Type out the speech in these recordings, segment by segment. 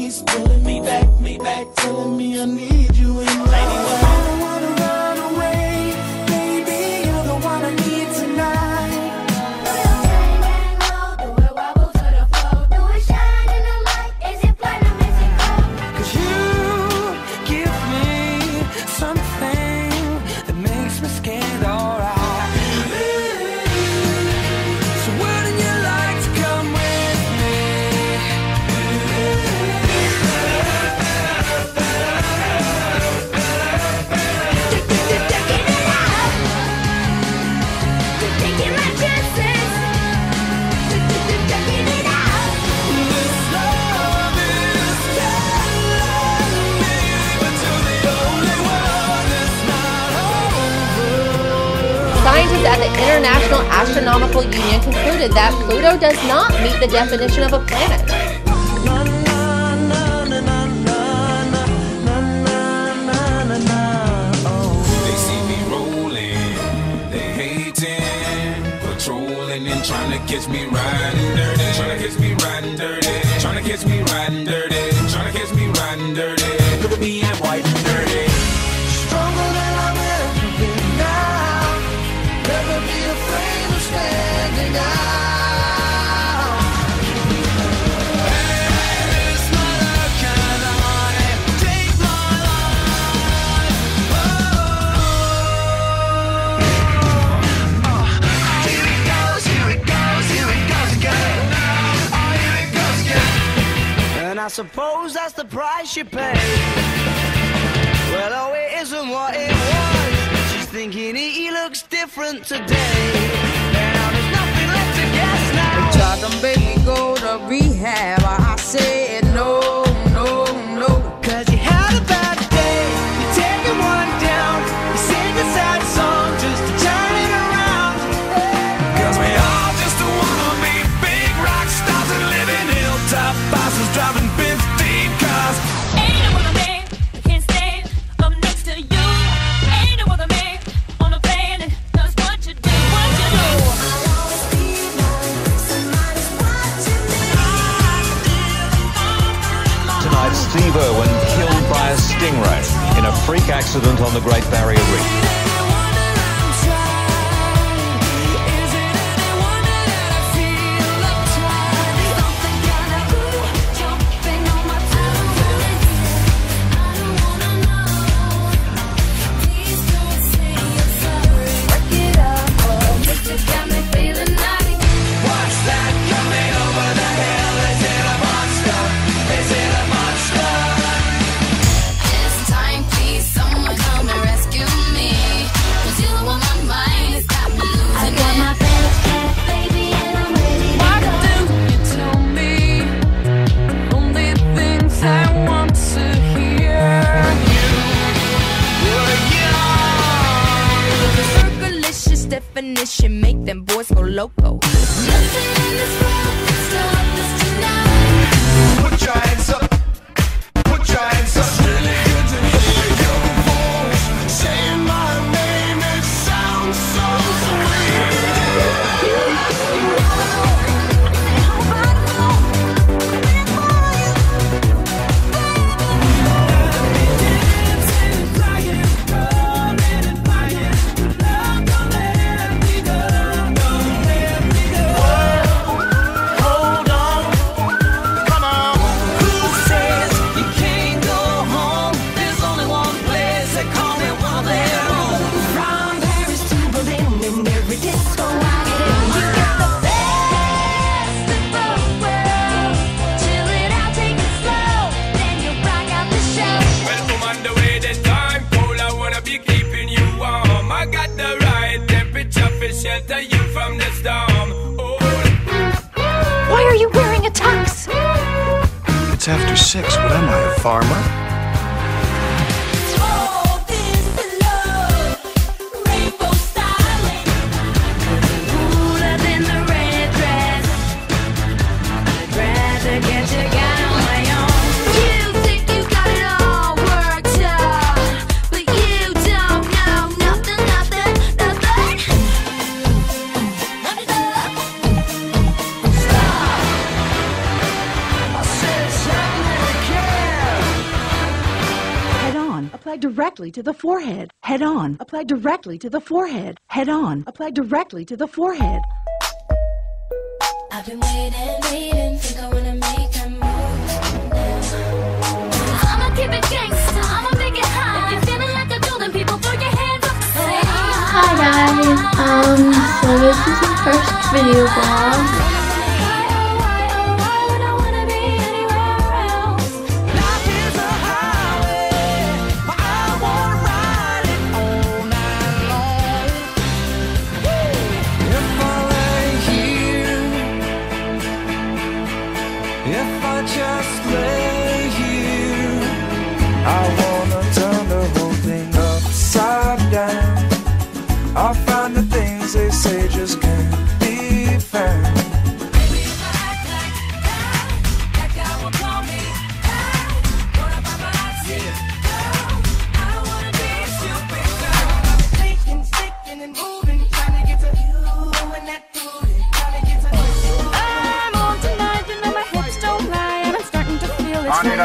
keeps pulling me back, telling me I need you in my life. I don't wanna run away, baby, you're the one I need tonight. We'll rain and roll, do it wobble to the flow, do it shine in the light, is it platinum, is it gold? 'Cause you give me something that makes me scared, alright. Scientists at the International Astronomical Union concluded that Pluto does not meet the definition of a planet. They see me rolling, they hating, patrolling and trying to catch me riding dirty, trying to catch me riding dirty, trying to catch me riding dirty, trying to catch me riding dirty. Look at me, I'm white and dirty. I suppose that's the price you pay. Well, oh, it isn't what it was. She's thinking he looks different today. Now there's nothing left to guess now. Tried to make me go to rehab. I said no, no, no. 'Cause you had a bad day. You're taking one down. You sing a sad song just to turn it around. 'Cause we all just wanna be big rock stars and live in hilltop bosses driving. Steve Irwin killed by a stingray in a freak accident on the Great Barrier Reef. Definition, make them boys go loco. Nothing in this world can stop us tonight. Put your hands up, put your hands up. Really good to hear your voice saying my name, it sounds so shelter you from the storm. Oh. Why are you wearing a tux? It's after 6, but am I a farmer? Apply directly to the forehead, head on. Apply directly to the forehead, head on. Apply directly to the forehead. I've been waiting, think I wanna make a move now. I'ma keep it gangsta, I'ma make it hot. If you're feeling like a golden people, throw your hands up. Hi guys, so this is the first video vlog.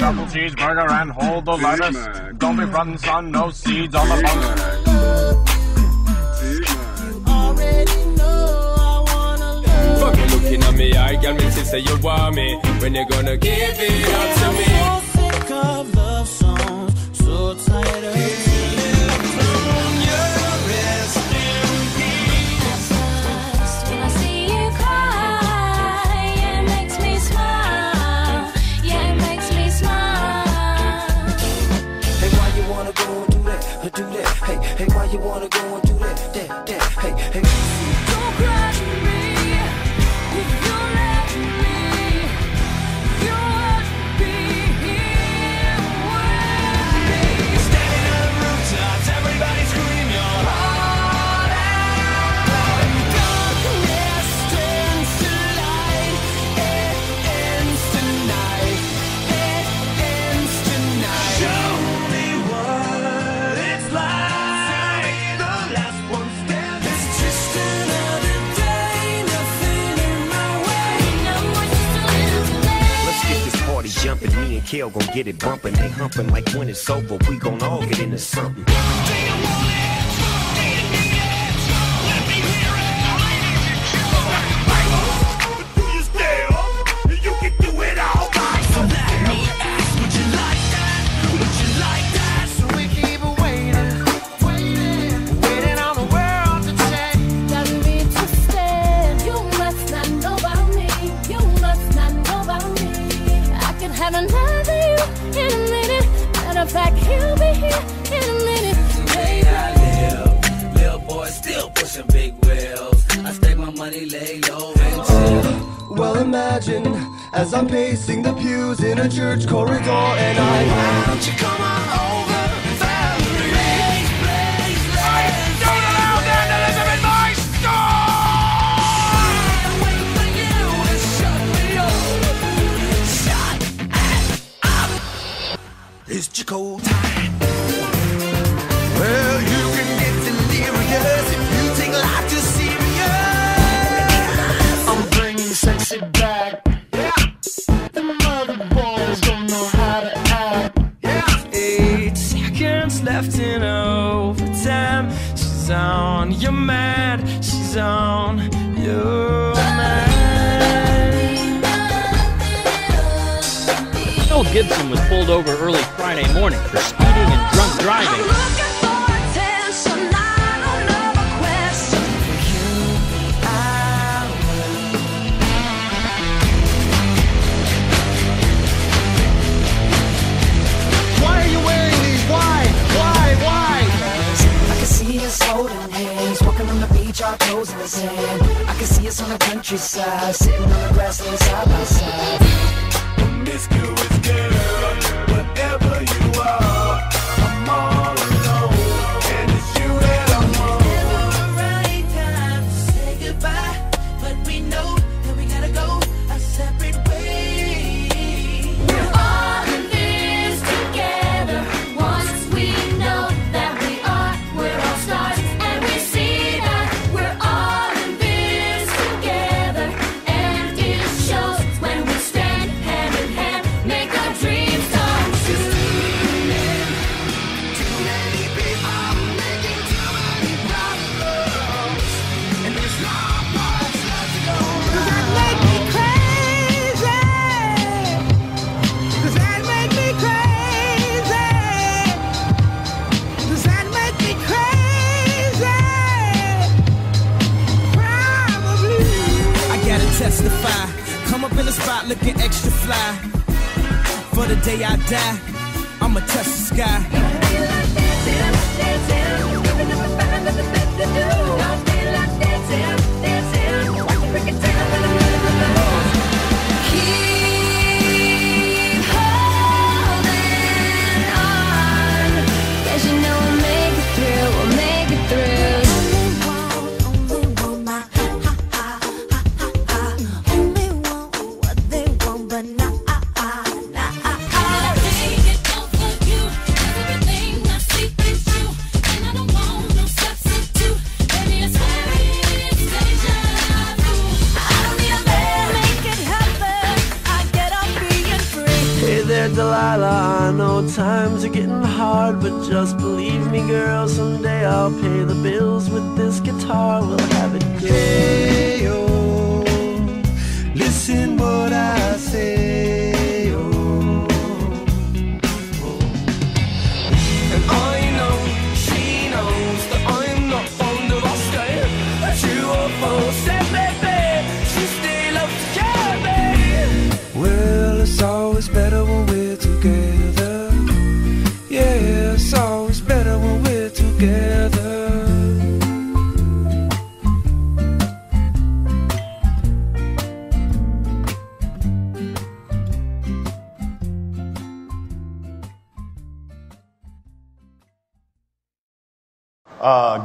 Double cheeseburger and hold the lettuce. Don't be frontin', son, no seeds on the bun. Already know I wanna live. Fuckin' looking at me, I got me to say you want me. When you gonna give it up to me? I'm so sick of love songs, so tired of you wanna go and do that, that, hey, hey. Don't cry to me, if you let me, you won't be here with me. Standing on the rooftops, everybody scream your heart out. Darkness turns to light, it ends tonight, it ends tonight. Show me what it's like. Jumping, me and Kel gon' get it bumpin'. They humpin' like when it's over, we gon' all get into something. Well, imagine as I'm pacing the pews in a church corridor, and I why don't you come on over? Left in overtime, she's on your mind, she's on your mind. Phil Gibson was pulled over early Friday morning for speeding and drunk driving. Our toes in the sand. I can see us on the countryside, sitting on the grassland side by side. Promiscuous girl, whatever you are, I'm all alone, and it's you that I want. It's never the right time to say goodbye, but we know that we gotta go our separate ways. We're all in this together. Once we know that we are, we're all stars. Dream. out looking extra fly. For the day I die, I'ma touch the sky. Keep holding on, 'cause you know we'll make it through, we'll make it through. Delilah, I know times are getting hard, but just believe me, girl, someday I'll pay the bills with this guitar. We'll have it good. Hey, oh, listen what I say, oh, oh. And I know, she knows that I'm not fond of Oscar. True or false, said baby, she still loves to carry me. Well, it's always better when we're together. Yeah, it's always better when we're together.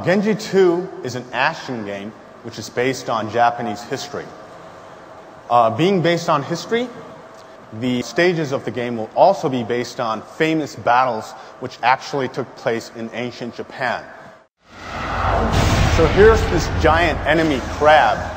Genji 2 is an action game which is based on Japanese history. Being based on history, the stages of the game will also be based on famous battles which actually took place in ancient Japan. So here's this giant enemy crab